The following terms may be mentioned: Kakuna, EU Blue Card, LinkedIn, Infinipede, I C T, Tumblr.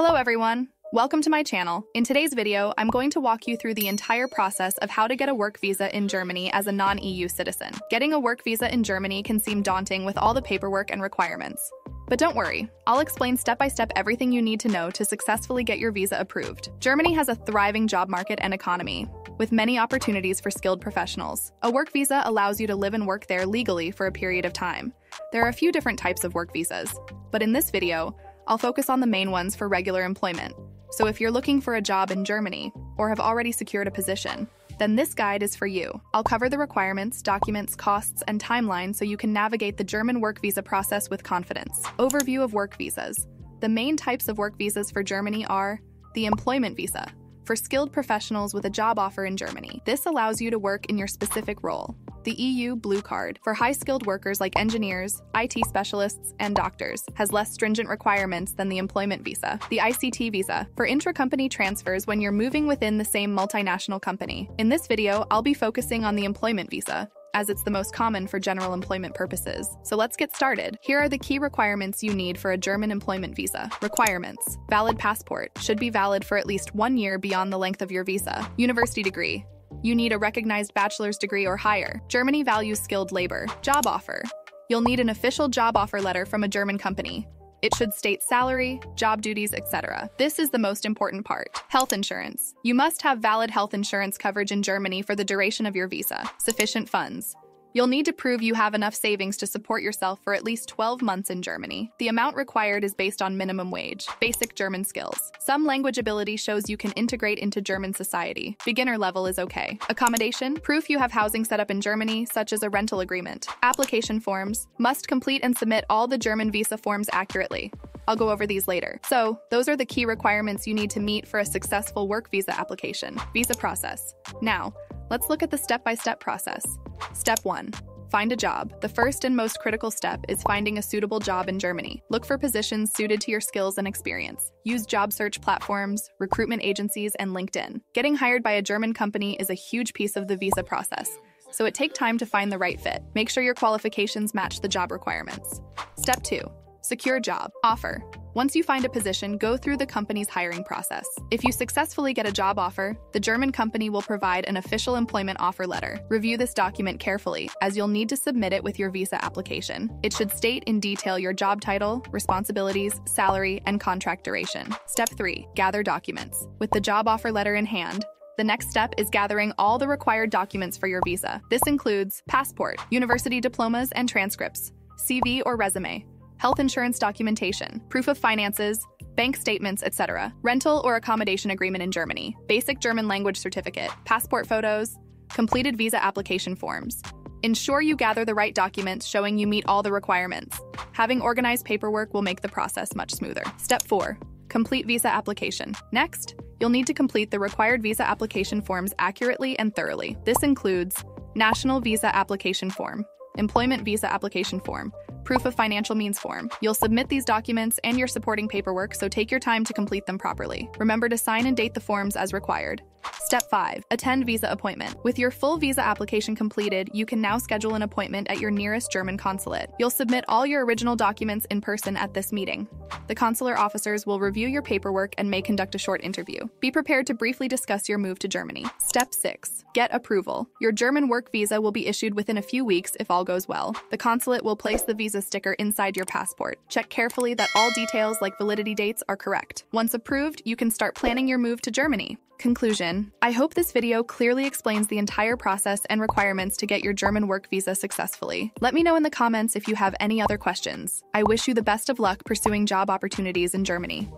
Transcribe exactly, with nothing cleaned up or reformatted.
Hello everyone, welcome to my channel. In today's video, I'm going to walk you through the entire process of how to get a work visa in Germany as a non-E U citizen. Getting a work visa in Germany can seem daunting with all the paperwork and requirements. But don't worry, I'll explain step-by-step everything you need to know to successfully get your visa approved. Germany has a thriving job market and economy, with many opportunities for skilled professionals. A work visa allows you to live and work there legally for a period of time. There are a few different types of work visas, but in this video, I'll focus on the main ones for regular employment. So if you're looking for a job in Germany or have already secured a position, then this guide is for you. I'll cover the requirements, documents, costs, and timeline so you can navigate the German work visa process with confidence. Overview of work visas. The main types of work visas for Germany are the employment visa, for skilled professionals with a job offer in Germany. This allows you to work in your specific role. The E U Blue Card, for high-skilled workers like engineers, I T specialists, and doctors, has less stringent requirements than the employment visa. The I C T visa, for intra-company transfers when you're moving within the same multinational company. In this video, I'll be focusing on the employment visa, as it's the most common for general employment purposes. So let's get started. Here are the key requirements you need for a German employment visa. Requirements. Valid passport, should be valid for at least one year beyond the length of your visa. University degree, you need a recognized bachelor's degree or higher. Germany values skilled labor. Job offer, you'll need an official job offer letter from a German company. It should state salary, job duties, et cetera. This is the most important part. Health insurance. You must have valid health insurance coverage in Germany for the duration of your visa. Sufficient funds. You'll need to prove you have enough savings to support yourself for at least twelve months in Germany. The amount required is based on minimum wage. Basic German skills. Some language ability shows you can integrate into German society. Beginner level is okay. Accommodation. Proof you have housing set up in Germany, such as a rental agreement. Application forms. Must complete and submit all the German visa forms accurately. I'll go over these later. So, those are the key requirements you need to meet for a successful work visa application. Visa process. Now, let's look at the step-by-step process. Step one, find a job. The first and most critical step is finding a suitable job in Germany. Look for positions suited to your skills and experience. Use job search platforms, recruitment agencies, and LinkedIn. Getting hired by a German company is a huge piece of the visa process, so it takes time to find the right fit. Make sure your qualifications match the job requirements. Step two, secure job. Offer. Once you find a position, go through the company's hiring process. If you successfully get a job offer, the German company will provide an official employment offer letter. Review this document carefully, as you'll need to submit it with your visa application. It should state in detail your job title, responsibilities, salary, and contract duration. Step three, gather documents. With the job offer letter in hand, the next step is gathering all the required documents for your visa. This includes passport, university diplomas and transcripts, C V or resume, health insurance documentation, proof of finances, bank statements, et cetera. Rental or accommodation agreement in Germany, basic German language certificate, passport photos, completed visa application forms. Ensure you gather the right documents showing you meet all the requirements. Having organized paperwork will make the process much smoother. Step four, complete visa application. Next, you'll need to complete the required visa application forms accurately and thoroughly. This includes national visa application form, employment visa application form, proof of financial means form. You'll submit these documents and your supporting paperwork, so take your time to complete them properly. Remember to sign and date the forms as required. Step five, attend visa appointment. With your full visa application completed, you can now schedule an appointment at your nearest German consulate. You'll submit all your original documents in person at this meeting. The consular officers will review your paperwork and may conduct a short interview. Be prepared to briefly discuss your move to Germany. Step six, get approval. Your German work visa will be issued within a few weeks if all goes well. The consulate will place the visa sticker inside your passport. Check carefully that all details like validity dates are correct. Once approved, you can start planning your move to Germany. Conclusion. I hope this video clearly explains the entire process and requirements to get your German work visa successfully. Let me know in the comments if you have any other questions. I wish you the best of luck pursuing job opportunities in Germany.